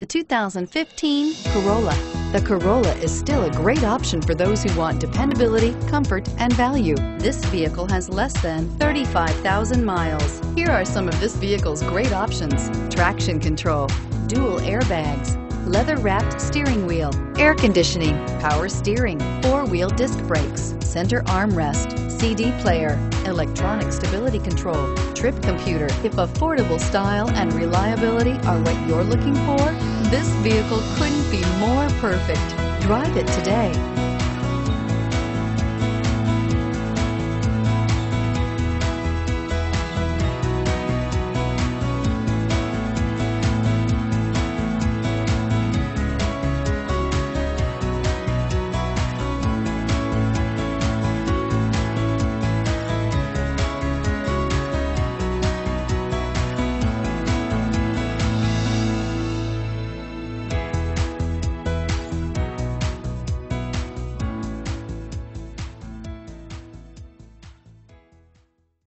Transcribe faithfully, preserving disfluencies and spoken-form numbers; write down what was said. The two thousand fifteen Corolla. The Corolla is still a great option for those who want dependability, comfort, and value. This vehicle has less than thirty-five thousand miles. Here are some of this vehicle's great options: traction control, dual airbags, leather-wrapped steering wheel, air conditioning, power steering, four-wheel disc brakes, center armrest, C D player, electronic stability control, trip computer. If affordable style and reliability are what you're looking for, this vehicle couldn't be more perfect. Drive it today.